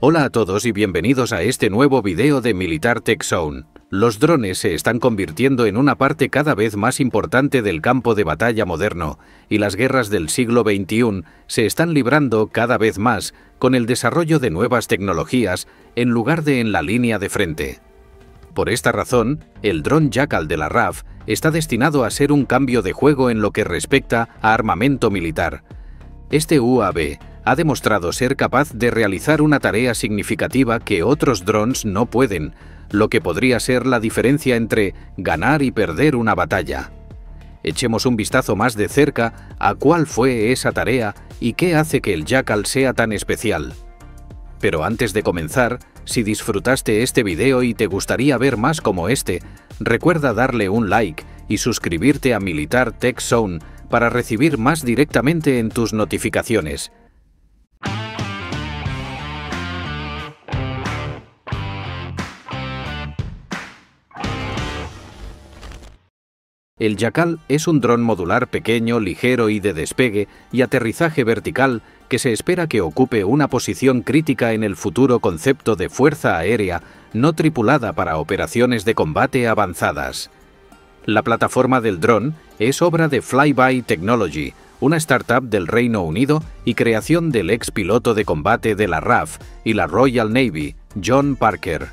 Hola a todos y bienvenidos a este nuevo video de Militar Tech Zone. Los drones se están convirtiendo en una parte cada vez más importante del campo de batalla moderno, y las guerras del siglo XXI se están librando cada vez más con el desarrollo de nuevas tecnologías en lugar de en la línea de frente. Por esta razón, el dron Jackal de la RAF está destinado a ser un cambio de juego en lo que respecta a armamento militar. Este UAV ha demostrado ser capaz de realizar una tarea significativa que otros drones no pueden, lo que podría ser la diferencia entre ganar y perder una batalla. Echemos un vistazo más de cerca a cuál fue esa tarea y qué hace que el Jackal sea tan especial. Pero antes de comenzar, si disfrutaste este video y te gustaría ver más como este, recuerda darle un like y suscribirte a Militar Tech Zone para recibir más directamente en tus notificaciones. El Jackal es un dron modular pequeño, ligero y de despegue y aterrizaje vertical que se espera que ocupe una posición crítica en el futuro concepto de fuerza aérea no tripulada para operaciones de combate avanzadas. La plataforma del dron es obra de Flyby Technology, una startup del Reino Unido y creación del ex piloto de combate de la RAF y la Royal Navy, John Parker.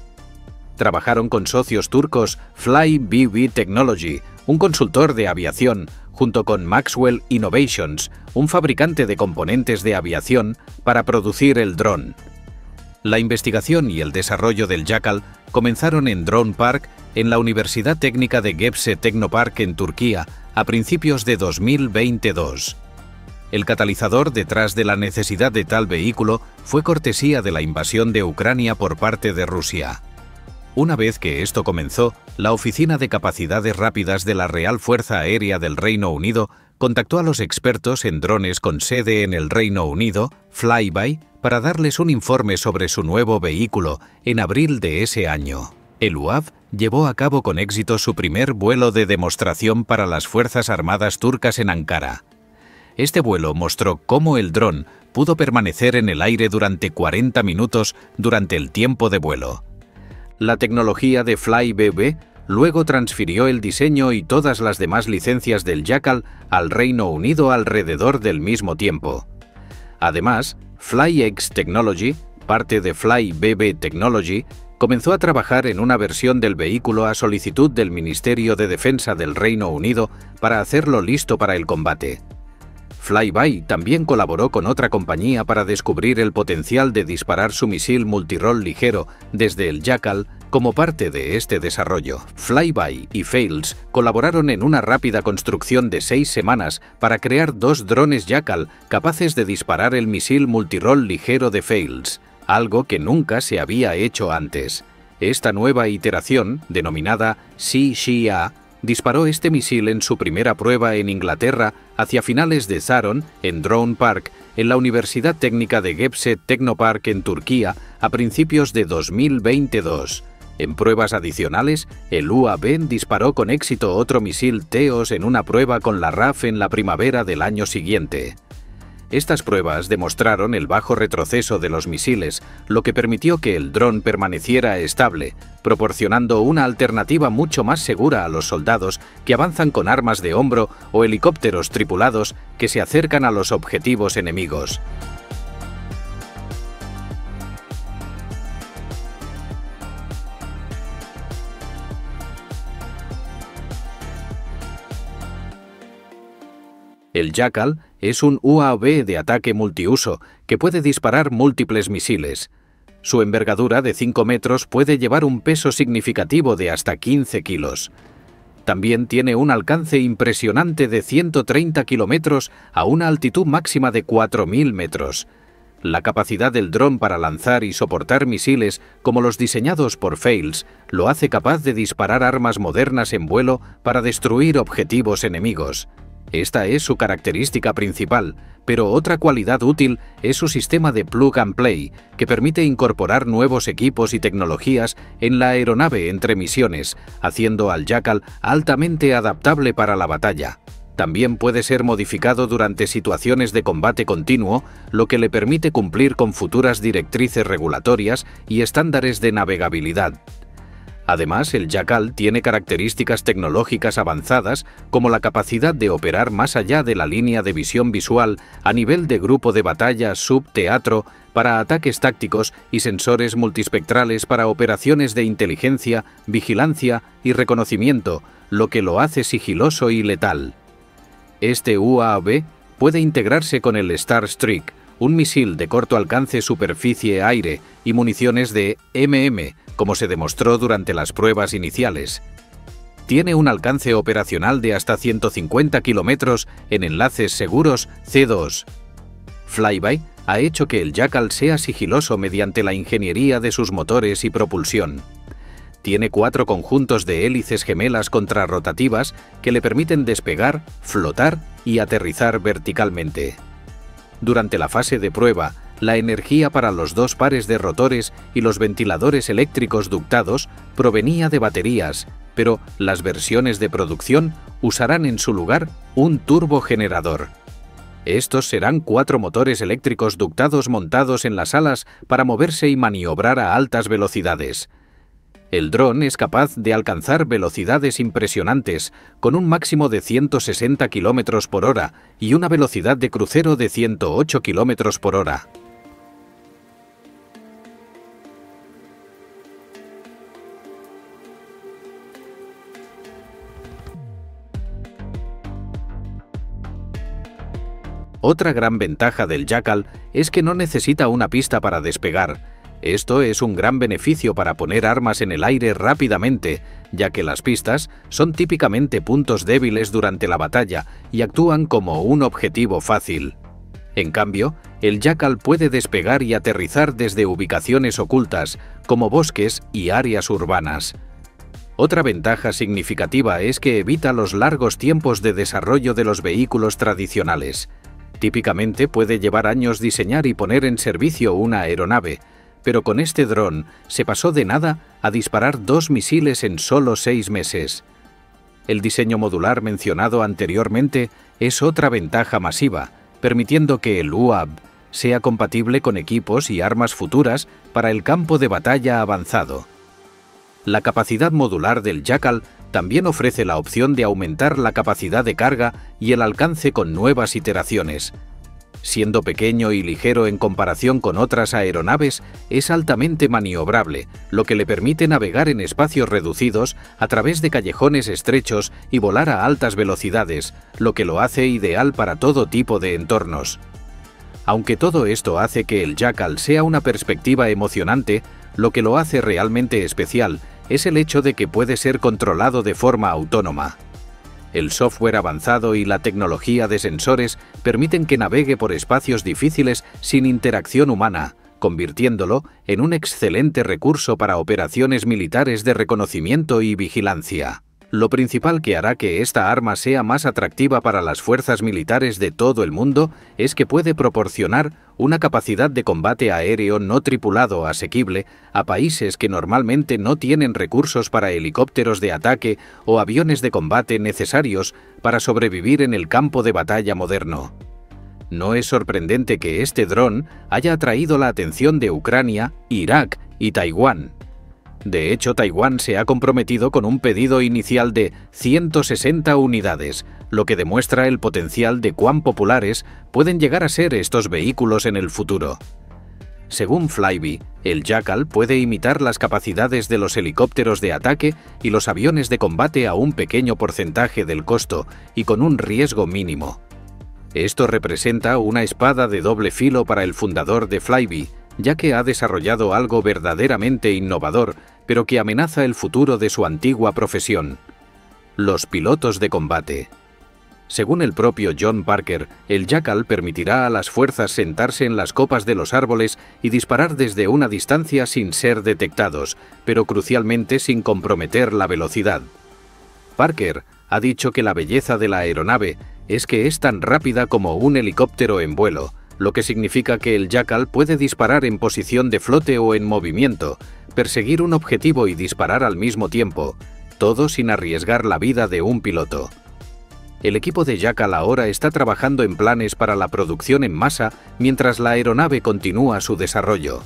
Trabajaron con socios turcos Flyby Technology, un consultor de aviación, junto con Maxwell Innovations, un fabricante de componentes de aviación, para producir el dron. La investigación y el desarrollo del Jackal comenzaron en Drone Park, en la Universidad Técnica de Gebze Technopark en Turquía, a principios de 2022. El catalizador detrás de la necesidad de tal vehículo fue cortesía de la invasión de Ucrania por parte de Rusia. Una vez que esto comenzó, la Oficina de Capacidades Rápidas de la Real Fuerza Aérea del Reino Unido contactó a los expertos en drones con sede en el Reino Unido, Flyby, para darles un informe sobre su nuevo vehículo en abril de ese año. El UAV llevó a cabo con éxito su primer vuelo de demostración para las Fuerzas Armadas Turcas en Ankara. Este vuelo mostró cómo el dron pudo permanecer en el aire durante 40 minutos durante el tiempo de vuelo. La tecnología de Flyby luego transfirió el diseño y todas las demás licencias del Jackal al Reino Unido alrededor del mismo tiempo. Además, FlyX Technology, parte de Flyby Technology, comenzó a trabajar en una versión del vehículo a solicitud del Ministerio de Defensa del Reino Unido para hacerlo listo para el combate. Flyby también colaboró con otra compañía para descubrir el potencial de disparar su misil multirol ligero desde el Jackal como parte de este desarrollo. Flyby y Thales colaboraron en una rápida construcción de 6 semanas para crear 2 drones Jackal capaces de disparar el misil multirol ligero de Thales, algo que nunca se había hecho antes. Esta nueva iteración, denominada CCA, disparó este misil en su primera prueba en Inglaterra hacia finales de Zaron, en Drone Park, en la Universidad Técnica de Gebze Technopark en Turquía a principios de 2022. En pruebas adicionales, el UAV disparó con éxito otro misil Teos en una prueba con la RAF en la primavera del año siguiente. Estas pruebas demostraron el bajo retroceso de los misiles, lo que permitió que el dron permaneciera estable, proporcionando una alternativa mucho más segura a los soldados que avanzan con armas de hombro o helicópteros tripulados que se acercan a los objetivos enemigos. El Jackal es un UAV de ataque multiuso que puede disparar múltiples misiles. Su envergadura de 5 metros puede llevar un peso significativo de hasta 15 kilos. También tiene un alcance impresionante de 130 kilómetros a una altitud máxima de 4.000 metros. La capacidad del dron para lanzar y soportar misiles como los diseñados por Thales lo hace capaz de disparar armas modernas en vuelo para destruir objetivos enemigos. Esta es su característica principal, pero otra cualidad útil es su sistema de plug and play, que permite incorporar nuevos equipos y tecnologías en la aeronave entre misiones, haciendo al Jackal altamente adaptable para la batalla. También puede ser modificado durante situaciones de combate continuo, lo que le permite cumplir con futuras directrices regulatorias y estándares de navegabilidad. Además, el Jackal tiene características tecnológicas avanzadas, como la capacidad de operar más allá de la línea de visión visual a nivel de grupo de batalla subteatro para ataques tácticos y sensores multispectrales para operaciones de inteligencia, vigilancia y reconocimiento, lo que lo hace sigiloso y letal. Este UAV puede integrarse con el Starstreak, un misil de corto alcance superficie-aire y municiones de MM, como se demostró durante las pruebas iniciales. Tiene un alcance operacional de hasta 150 kilómetros en enlaces seguros C2. Flyby ha hecho que el Jackal sea sigiloso mediante la ingeniería de sus motores y propulsión. Tiene 4 conjuntos de hélices gemelas contrarrotativas que le permiten despegar, flotar y aterrizar verticalmente. Durante la fase de prueba, la energía para los 2 pares de rotores y los ventiladores eléctricos ductados provenía de baterías, pero las versiones de producción usarán en su lugar un turbogenerador. Estos serán 4 motores eléctricos ductados montados en las alas para moverse y maniobrar a altas velocidades. El dron es capaz de alcanzar velocidades impresionantes, con un máximo de 160 km por hora y una velocidad de crucero de 108 km por hora. Otra gran ventaja del Jackal es que no necesita una pista para despegar. Esto es un gran beneficio para poner armas en el aire rápidamente, ya que las pistas son típicamente puntos débiles durante la batalla y actúan como un objetivo fácil. En cambio, el Jackal puede despegar y aterrizar desde ubicaciones ocultas, como bosques y áreas urbanas. Otra ventaja significativa es que evita los largos tiempos de desarrollo de los vehículos tradicionales. Típicamente puede llevar años diseñar y poner en servicio una aeronave, pero con este dron se pasó de nada a disparar 2 misiles en solo 6 meses. El diseño modular mencionado anteriormente es otra ventaja masiva, permitiendo que el UAV sea compatible con equipos y armas futuras para el campo de batalla avanzado. La capacidad modular del Jackal también ofrece la opción de aumentar la capacidad de carga y el alcance con nuevas iteraciones. Siendo pequeño y ligero en comparación con otras aeronaves, es altamente maniobrable, lo que le permite navegar en espacios reducidos a través de callejones estrechos y volar a altas velocidades, lo que lo hace ideal para todo tipo de entornos. Aunque todo esto hace que el Jackal sea una perspectiva emocionante, lo que lo hace realmente especial es el hecho de que puede ser controlado de forma autónoma. El software avanzado y la tecnología de sensores permiten que navegue por espacios difíciles sin interacción humana, convirtiéndolo en un excelente recurso para operaciones militares de reconocimiento y vigilancia. Lo principal que hará que esta arma sea más atractiva para las fuerzas militares de todo el mundo es que puede proporcionar una capacidad de combate aéreo no tripulado asequible a países que normalmente no tienen recursos para helicópteros de ataque o aviones de combate necesarios para sobrevivir en el campo de batalla moderno. No es sorprendente que este dron haya atraído la atención de Ucrania, Irak y Taiwán. De hecho, Taiwán se ha comprometido con un pedido inicial de 160 unidades, lo que demuestra el potencial de cuán populares pueden llegar a ser estos vehículos en el futuro. Según Flyby, el Jackal puede imitar las capacidades de los helicópteros de ataque y los aviones de combate a un pequeño porcentaje del costo y con un riesgo mínimo. Esto representa una espada de doble filo para el fundador de Flyby, ya que ha desarrollado algo verdaderamente innovador, pero que amenaza el futuro de su antigua profesión: los pilotos de combate. Según el propio John Parker, el Jackal permitirá a las fuerzas sentarse en las copas de los árboles y disparar desde una distancia sin ser detectados, pero crucialmente sin comprometer la velocidad. Parker ha dicho que la belleza de la aeronave es que es tan rápida como un helicóptero en vuelo, lo que significa que el Jackal puede disparar en posición de flote o en movimiento, perseguir un objetivo y disparar al mismo tiempo, todo sin arriesgar la vida de un piloto. el equipo de Jackal ahora está trabajando en planes para la producción en masa mientras la aeronave continúa su desarrollo.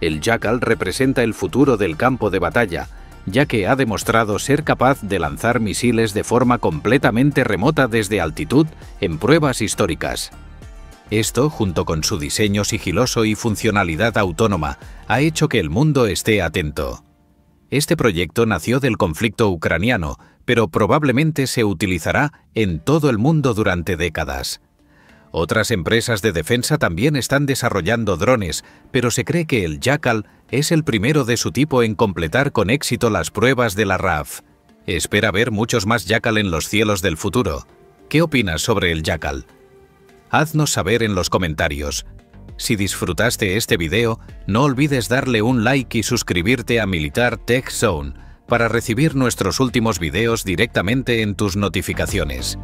El Jackal representa el futuro del campo de batalla, ya que ha demostrado ser capaz de lanzar misiles de forma completamente remota desde altitud en pruebas históricas. Esto, junto con su diseño sigiloso y funcionalidad autónoma, ha hecho que el mundo esté atento. Este proyecto nació del conflicto ucraniano, pero probablemente se utilizará en todo el mundo durante décadas. Otras empresas de defensa también están desarrollando drones, pero se cree que el Jackal es el primero de su tipo en completar con éxito las pruebas de la RAF. Espera ver muchos más Jackal en los cielos del futuro. ¿Qué opinas sobre el Jackal? Haznos saber en los comentarios. Si disfrutaste este video, no olvides darle un like y suscribirte a Militar Tech Zone para recibir nuestros últimos videos directamente en tus notificaciones.